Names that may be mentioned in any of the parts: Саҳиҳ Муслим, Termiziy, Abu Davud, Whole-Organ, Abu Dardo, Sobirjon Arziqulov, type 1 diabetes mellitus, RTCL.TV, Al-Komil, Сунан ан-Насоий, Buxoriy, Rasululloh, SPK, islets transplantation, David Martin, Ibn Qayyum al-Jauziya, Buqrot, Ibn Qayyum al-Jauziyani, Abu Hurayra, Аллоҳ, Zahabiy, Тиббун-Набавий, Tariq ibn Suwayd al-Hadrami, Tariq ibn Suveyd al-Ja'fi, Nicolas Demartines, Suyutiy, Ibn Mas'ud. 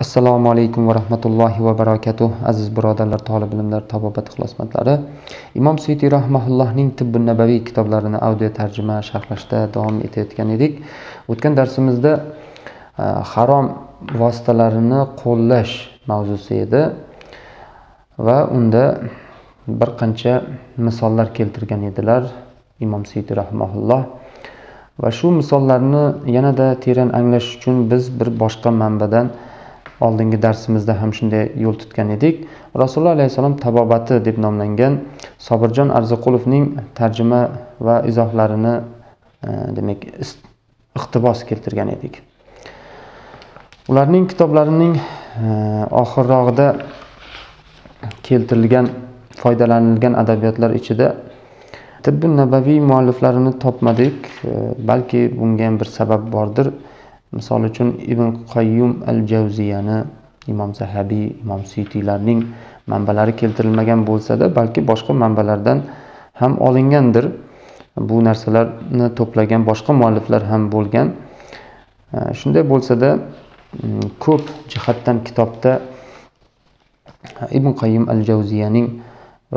Assalomu alaykum va rahmatullohi va barakatuh. Aziz birodarlar, talab bilimlar, tabobat ixlosmandlari. Imom Suyutiy rahimahullohning Tibb nabaviy kitoblarini audio tarjima sharhlashda davom etayotgan edik. O'tgan darsimizda harom vositalarini qo'llash mavzusi edi va unda bir qancha misollar keltirgan edilar Imom Suyutiy rahimahulloh. Va shu misollarni yanada teran anglash uchun biz bir boshqa manbadan oldingi darsimizda ham shunday yo'l tutgan edik. Rasululloh alayhisalom tabobati deb nomlangan Sobirjon Arziqulovning tarjima va izohlarini demak iqtibos keltirgan edik. Ularning kitoblarining oxirrog'ida keltirilgan foydalanilgan adabiyotlar ichida Tibb nabaviy mualliflarini topmadik. Balki bunga ham bir sabab bordir. Misol uchun Ibn Qayyum al-Jauziyani, Imom Zahabiy, Imom Suyutiylarning manbalari keltirilmagan bo'lsa-da, balki boshqa manbalardan ham olingandir. Bu narsalarni to'plagan boshqa mualliflar ham bo'lgan. Shunday bo'lsa-da, ko'p jihatdan kitobda Ibn Qayyum al-Jauziyaning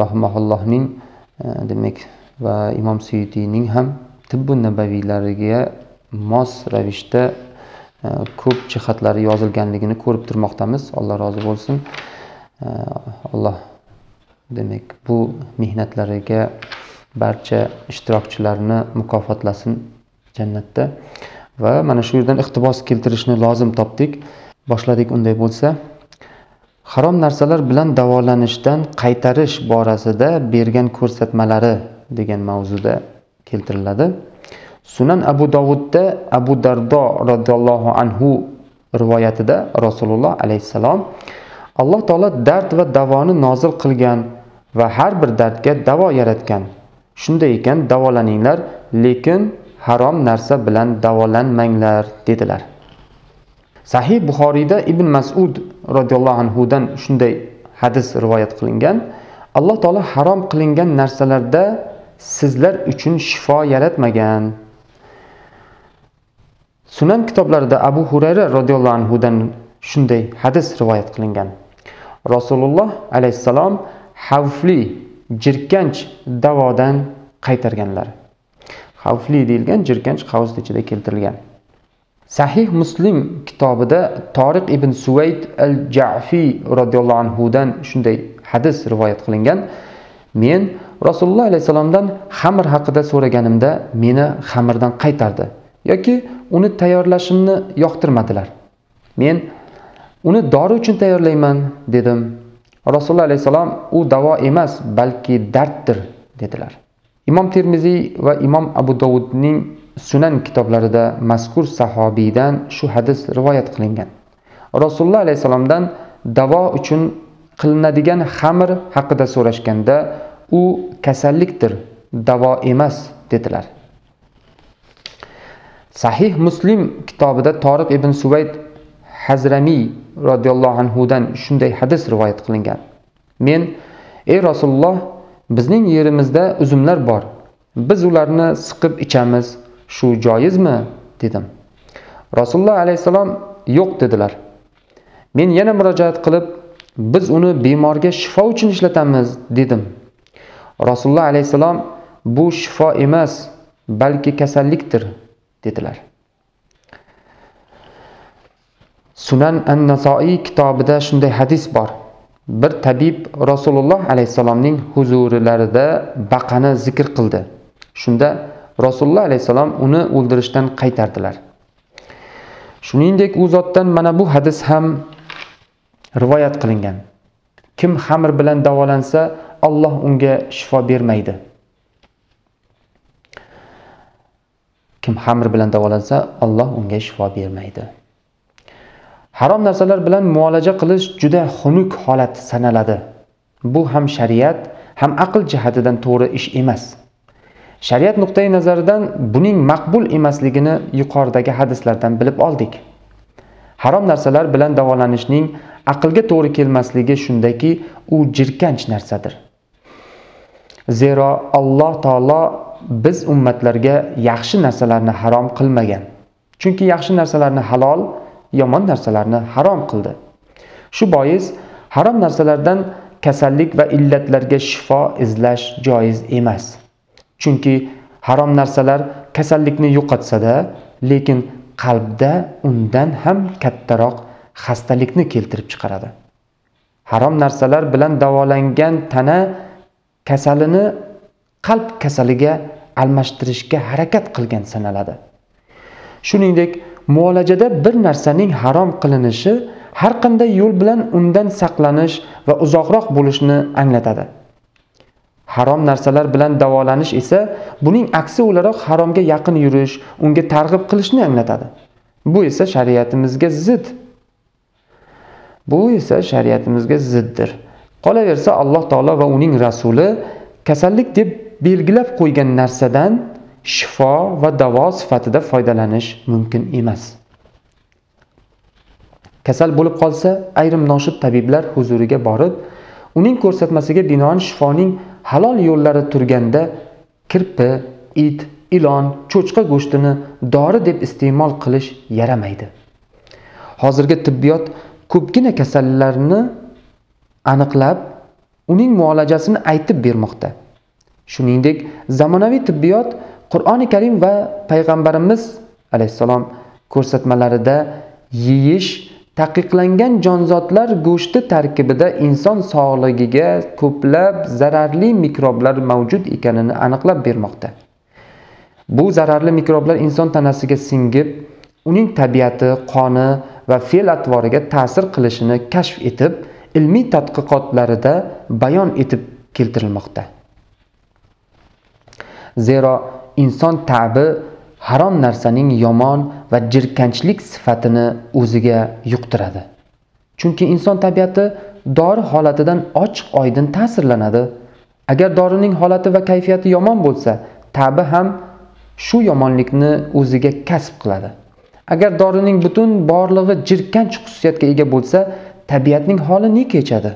rahimahullohning demak va Imom Suyutiyning ham tibbun nabaviylariga mos ravishda ko'p jihatlari yozilganligini ko'rib turmoqdamiz. Alloh rozi bo'lsin. Alloh demak bu mehnatlariga barcha ishtirokchilarni mukofotlasin jannatda. Va mana shu yerdan iqtibos keltirishni lozim topdik. Boshladik unday bo'lsa. Harom narsalar bilan davolanishdan qaytarish borasida bergan ko'rsatmalari degan mavzuda keltiriladi. Sunan Abu Davudda Abu Dardo radhiyallohu anhu rivoyatida Rasululloh alayhissalom Alloh taolo dard va davoni nozil qilgan va har bir dardga davo yaratgan. Shunday ekan, davolaninglar, lekin harom narsa bilan davolanmanglar dedilar. Sahih Buxoriyda Ibn Mas'ud radhiyallohu anhu dan shunday hadis rivoyat qilingan. Alloh taolo harom qilingan narsalarda sizlar uchun shifo yaratmagan. Sunan kitoblarida Abu Hurayra radhiyallohu anhu dan shunday hadis rivoyat qilingan. Rasululloh alayhissalom xavfli, jirkanch davodan qaytarganlar. Xavfli deyilgan jirkanch qavs ichida keltirilgan. Sahih Muslim kitobida Tariq ibn Suveyd al-Ja'fi radhiyallohu anhu dan shunday hadis rivoyat qilingan. Men Rasululloh alayhissalomdan xamir haqida so'raganimda meni xamirdan qaytardi yoki uni tayyorlashimni yoqtirmadilar. Men uni dori uchun tayyorlayman dedim. Rasululloh alayhisalom u davo emas, balki darddir dedilar. Imom Termiziy va Imom Abu Davudning Sunan kitoblarida mazkur sahobiydan shu hadis rivoyat qilingan. Rasululloh alayhisalomdan davo uchun qilinadigan xamir haqida so'rashganda u kasallikdir, davo emas dedilar. Sahih Muslim kitobida Tariq ibn Suwayd al-Hadrami radhiyallohu anhu dan shunday hadis rivoyat qilingan. Men: "Ey Rasululloh, bizning yerimizda uzumlar bor. Biz ularni siqib ichamiz. Shu joizmi?" dedim. Rasululloh alayhisalom "Yo'q" dedilar. Men yana murojaat qilib, "Biz uni bemorga shifo uchun ishlatamiz" dedim. Rasululloh alayhisalom "Bu shifo emas, balki kasallikdir" dedilar. Sunan an-Nasoiy kitobida shunday hadis bor. Bir tabib Rasululloh alayhisalomning huzurlarida baqani zikr qildi. Shunda Rasululloh alayhisalom uni o'ldirishdan qaytardilar. Shuningdek, u zotdan mana bu hadis ham rivoyat qilingan. Kim xamir bilan davolansa, Alloh unga shifo bermaydi. Kim xamir bilan davolansa, Alloh unga shifo bermaydi. Harom narsalar bilan muolaja qilish juda xunuk holat sanaladi. Bu ham shariat, ham aql jihatidan to'g'ri ish emas. Shariat nuqtai nazaridan buning maqbul emasligini yuqoridagi hadislardan bilib oldik. Harom narsalar bilan davolanishning aqlga to'g'ri kelmasligi shundaki, u jirkanch narsadir. Zero Alloh taolo biz ummatlarga yaxshi narsalarni harom qilmagan. Chunki yaxshi narsalarni halol, yomon narsalarni harom qildi. Shu bois harom narsalardan kasallik va illatlarga shifo izlash joiz emas. Chunki harom narsalar kasallikni yo'qotsa-da, lekin qalbda undan ham kattaroq xastalikni keltirib chiqaradi. Harom narsalar bilan davolangan tana kasalini qalb kasaliga almashtirishga harakat qilgan sanaladi. Shuningdek, muolajada bir narsaning harom qilinishi har qanday yo'l bilan undan saqlanish va uzoqroq bo'lishni anglatadi. Harom narsalar bilan davolanish esa buning aksi o'laroq haromga yaqin yurish, unga targ'ib qilishni anglatadi. Bu esa shariatimizga ziddir. Qolaversa Alloh taolo va uning rasuli kasallik deb belgilab qo'ygan narsadan shifo va davo sifatida foydalanish mumkin emas. Kasal bo'lib qolsa, ayrim noshud tabiblar huzuriga borib, uning ko'rsatmasiga binoan shifoning halol yo'llari turganda kirpi, it, ilon, cho'chqa go'shtini dori deb iste'mol qilish yaramaydi. Hozirgi tibbiyot ko'pgina kasallarni aniqlab, uning muolajasini aytib bermoqda. Shuningdek, zamonaviy tibbiyot Qur'oni Karim va payg'ambarimiz alayhissalom ko'rsatmalarida yeyish taqiqlangan jonzotlar go'shti tarkibida inson sog'ligiga ko'plab zararli mikroblar mavjud ekanini aniqlab bermoqda. Bu zararli mikroblar inson tanasiga singib, uning tabiati, qoni va fe'l-atvoriga ta'sir qilishini kashf etib, ilmiy tadqiqotlarida bayon etib keltirilmoqda. Zero inson ta'bi harom narsaning yomon va jirkanchlik sifatini o'ziga yuqtiradi. Chunki inson tabiati dori holatidan ochiq-oydin ta'sirlanadi. Agar dorining holati va kayfiyati yomon bo'lsa, ta'bi ham shu yomonlikni o'ziga kasb qiladi. Agar dorining butun borlig'i jirkanch xususiyatga ega bo'lsa, tabiatning holi ne kechadi?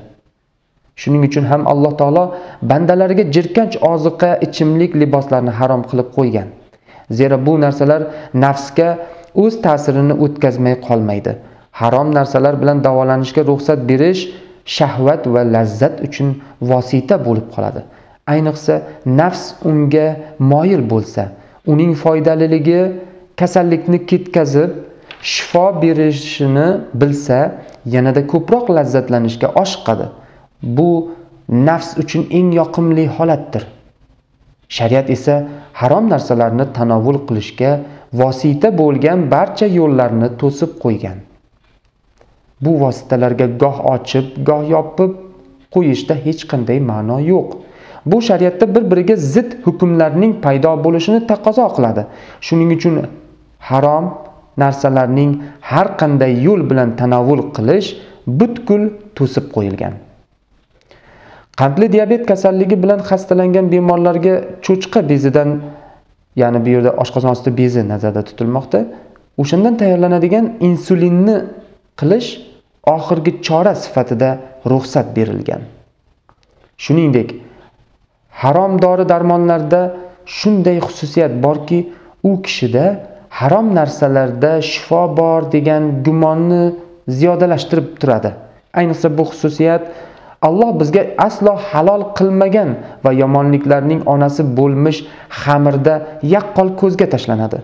Shuning uchun ham Alloh taolo bandalariga jirkanch oziqa, ichimlik, liboslarni harom qilib qo'ygan. Zero bu narsalar nafsga o'z ta'sirini o'tkazmay qolmaydi. Harom narsalar bilan davolanishga ruxsat berish shahvat va lazzat uchun vosita bo'lib qoladi. Ayniqsa nafs unga moyil bo'lsa, uning foydaliligi kasallikni ketkazib shifo berishini bilsa, yanada ko'proq lazzatlanishga oshiqadi. Bu nafs uchun eng yoqimli holatdir. Shariat esa harom narsalarni tanovul qilishga vosita bo'lgan barcha yo'llarni to'sib qo'ygan. Bu vositalarga goh ochib, goh yopib qo'yishda hech qanday ma'no yo'q. Bu shariatda bir-biriga zid hukmlarning paydo bo'lishini taqozo qiladi. Shuning uchun harom narsalarning har qanday yo'l bilan tanovul qilish butkul to'sib qo'yilgan. Qandli diabet kasalligi bilan xastalangan bemorlarga cho'chqa bezidan, ya'ni bu yerda oshqozon osti bezi nazarda tutilmoqda, o'shandan tayyorlanadigan insulinni qilish oxirgi chora sifatida ruxsat berilgan. Shuningdek, harom dori darmonlarda shunday xususiyat borki, u kishida harom narsalarda shifo bor degan gumonni ziyodalashtirib turadi. Ayniqsa bu xususiyat Alloh bizga aslo halol qilmagan va yomonliklarning onasi bo'lmish xamirda yaqqol ko'zga tashlanadi.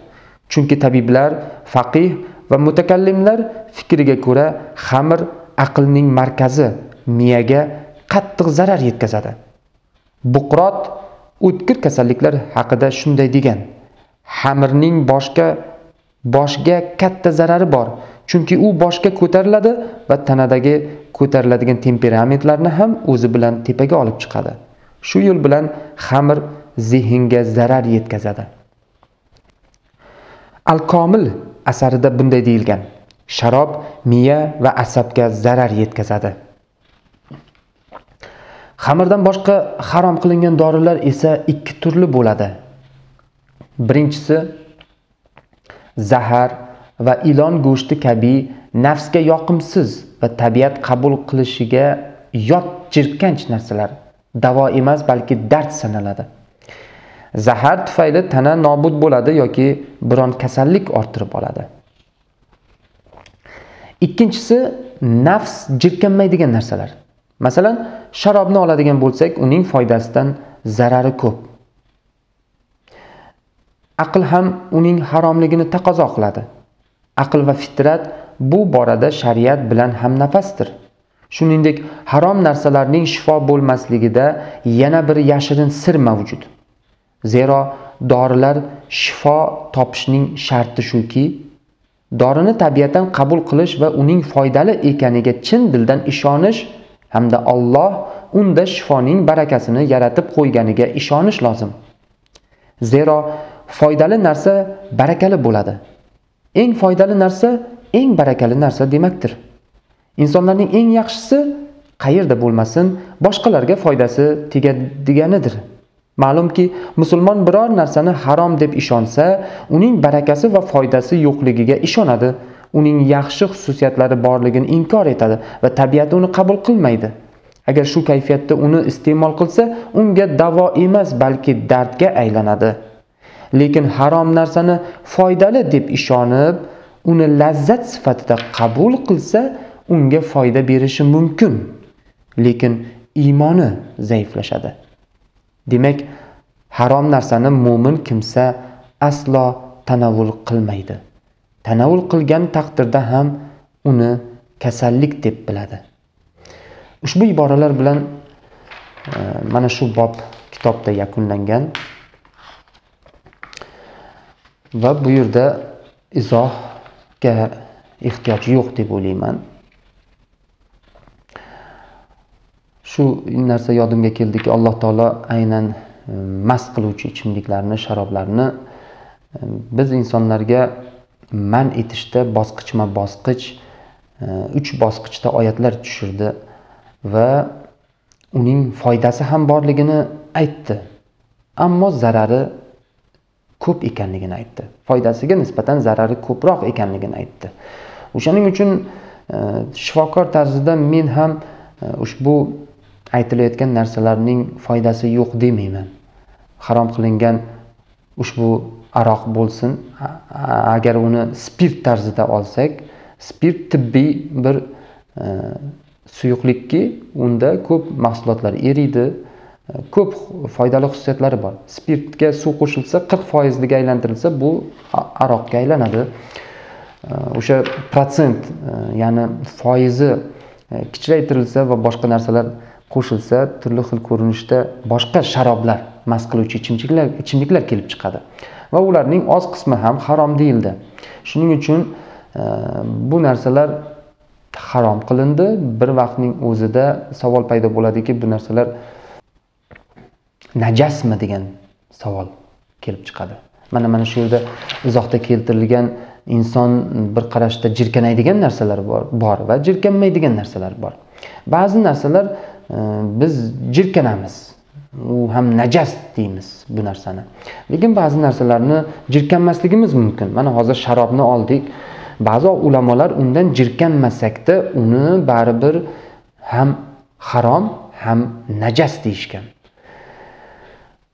Chunki tabiblar, faqih va mutakallimlar fikriga ko'ra xamir aqlning markazi, miyaga qattiq zarar yetkazadi. Buqrot o'tkir kasalliklar haqida shunday degan: xamirning boshga katta zarari bor, chunki u boshga ko'tariladi va tanadagi ko'tariladigan temperamentlarni ham o'zi bilan tepaga olib chiqadi. Shu yo'l bilan xamir zehnga zarar yetkazadi. Al-Komil asarida bunday deyilgan: sharob miya va asabga zarar yetkazadi. Xamirdan boshqa harom qilingan dorilar esa 2 turli bo'ladi. Birinchisi zahar va ilon go'shti kabi nafsga yoqimsiz va tabiat qabul qilishiga yot jirkanch narsalar davo emas, balki dard sanaladi. Zahar tufayli tana nobud bo'ladi yoki biron kasallik orttirib oladi. ikkinchisi nafs jirkanmaydigan narsalar. Masalan, sharobni oladigan bo'lsak, uning foydasidan zarari ko'p. Aql ham uning haromligini taqozo qiladi. Aql va fitrat bu borada shariat bilan ham nafasdir. Shuningdek, harom narsalarning shifo bo'lmasligida yana bir yashirin sir mavjud. Zero, dorilar shifo topishning sharti shuki, dorini tabiatan qabul qilish va uning foydali ekaniga chin dildan ishonish hamda Alloh unda shifoning barakasini yaratib qo'yganiga ishonish lozim. Zero, foydali narsa barakali bo'ladi. Eng foydali narsa eng barakali narsa demakdir. Insonlarning eng yaxshisi qayerda bo'lmasin, boshqalarga foydasi tegadiganidir. Ma'lumki, musulmon biror narsani harom deb ishonsa, uning barakasi va foydasi yo'qligiga ishonadi, uning yaxshi xususiyatlari borligini inkor etadi va tabiat uni qabul qilmaydi. Agar shu kayfiyatda uni iste'mol qilsa, unga davo emas, balki dardga aylanadi. Lekin harom narsani foydali deb ishonib, uni lazzat sifatida qabul qilsa, unga foyda berishi mumkin, lekin iymoni zaiflashadi. Demak, harom narsani mu'min kimsa aslo tanavvul qilmaydi. Tanavvul qilgan taqdirda ham uni kasallik deb biladi. Ushbu iboralar bilan mana shu bob kitobda yakunlangan va bu yerda izohga ehtiyoj yo'q deb o'ylayman. Shu narsa yodimga keldiki, Alloh taolo aynan mast qiluvchi ichimliklarni, sharoblarni biz insonlarga man etishda bosqichma-bosqich 3 bosqichda oyatlar tushirdi va uning foydasi ham borligini aytdi, ammo zarari ko'p ekanligini aytdi. Foydasiga nisbatan zarari ko'proq ekanligini aytdi. O'shaning uchun shifokor tarzida men ham ushbu aytilayotgan narsalarning foydasi yo'q demayman. Harom qilingan ushbu aroq bo'lsin, agar uni spirt tarzida olsak, spirt tibbiy bir suyuqlikki, unda ko'p mahsulotlar eriydi, ko'p foydali xususiyatlari bor. Spirtga suv qo'shilsa 40% ga aylantirilsa, bu aroqga aylanadi. O'sha protsent, ya'ni foizi kichaytirilsa va boshqa narsalar qo'shilsa, turli xil ko'rinishda boshqa sharoblar, mast qiluvchi ichimliklar kelib chiqadi va ularning oz qismi ham harom deyildi. Shuning uchun bu narsalar harom qilindi. Bir vaqtning o'zida savol paydo bo'ladiki, bu narsalar najasmi degan savol kelib chiqadi. Mana shu yerda izohda keltirilgan inson bir qarashda jirkanadigan narsalar bor va jirkanmaydigan narsalar bor. Ba'zi narsalar biz jirkanamiz, u ham najas deymiz bu narsani. Lekin ba'zi narsalarni jirkanmasligimiz mumkin. Mana hozir sharobni oldik. Ba'zi ulamolar undan jirkanmasakda uni baribir ham harom, ham najas deyishgan.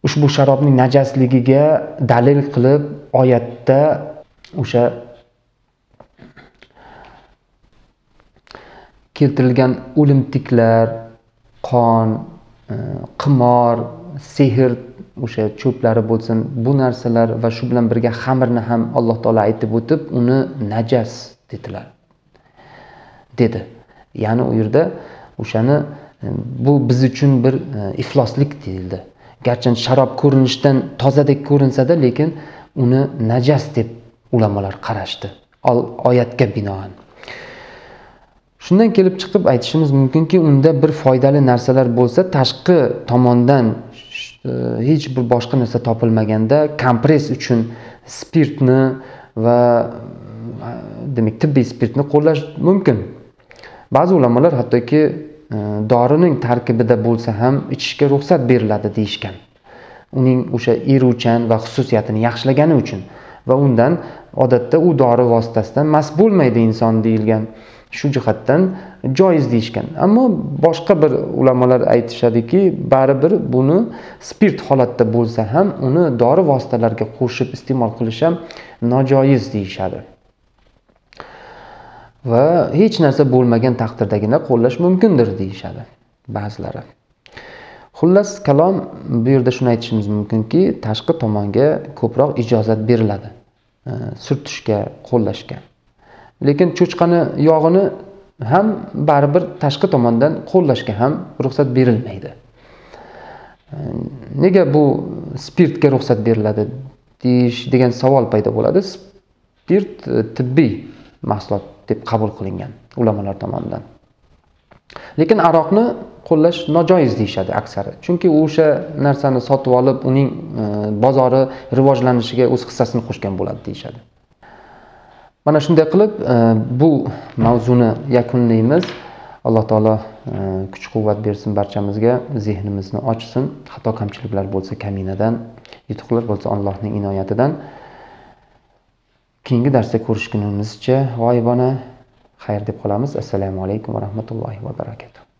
Ushbu sharobning najasligiga dalil qilib oyatda o'sha keltirilgan o'limtiklar, qon, qimor, sehr, o'sha cho'plari bo'lsin, bu narsalar va shu bilan birga xamirni ham Alloh taolo aytib o'tib, uni najas dedilar, dedi. Ya'ni u yerda o'shani bu biz uchun bir ifloslik deyildi. Garchi sharob ko'rinishdan tozadek ko'rinsa-da, lekin uni najas deb ulamolar qarashdi oyatga binoan. Shundan kelib chiqib aytishimiz mumkinki, unda bir foydali narsalar bo'lsa, tashqi tomondan hech bir boshqa narsa topilmaganda, kompress uchun spirtni va demak tibbiy spirtni qo'llash mumkin. Ba'zi ulamolar hattoki dorining tarkibida bo'lsa ham ichishga ruxsat beriladi deyishgan. Uning o'sha eruvchan va xususiyatini yaxshilagani uchun va undan odatda u dori vositasidan mast bo'lmaydi inson deyilgan. Shu jihatdan joiz deyishgan. Ammo boshqa bir ulamolar aytishadiki, baribir buni spirt holatda bo'lsa ham uni dori vositalariga qo'shib iste'mol qilish ham nojoiz deyishadi. va hech narsa bo'lmagan taqdirdagina qo'llash mumkindir deyishadi ba'zilari. Xullas kalom, bu yerda shuni aytishimiz mumkinki, tashqi tomonga ko'proq ijozat beriladi surtishga, qo'llashga. Lekin cho'chqani yog'ini ham baribir tashqi tomondan qo'llashga ham ruxsat berilmaydi. Nega bu spirtga ruxsat beriladi deyish degan savol paydo bo'ladi. Spirt tibbiy mahsulot deb qabul qilingan ulamolar tomonidan. Lekin aroqni qo'llash nojoiz deyshadi aksari. Chunki o'sha narsani sotib olib, uning bozori rivojlanishiga o'z hissasini qo'shgan bo'ladi deyshadi. Mana shunday qilib bu mavzuni yakunlaymiz. Alloh taolo kuch-quvvat bersin barchamizga, zehnimizni ochsin. Xato kamchiliklar bo'lsa kaminadan, yutuqlar bo'lsa Allohning inoyatidan. Keyingi darsda ko'rishgunimizcha g'oyibona xayr deb qolamiz. Assalomu alaykum va rahmatullohi va barakatuh.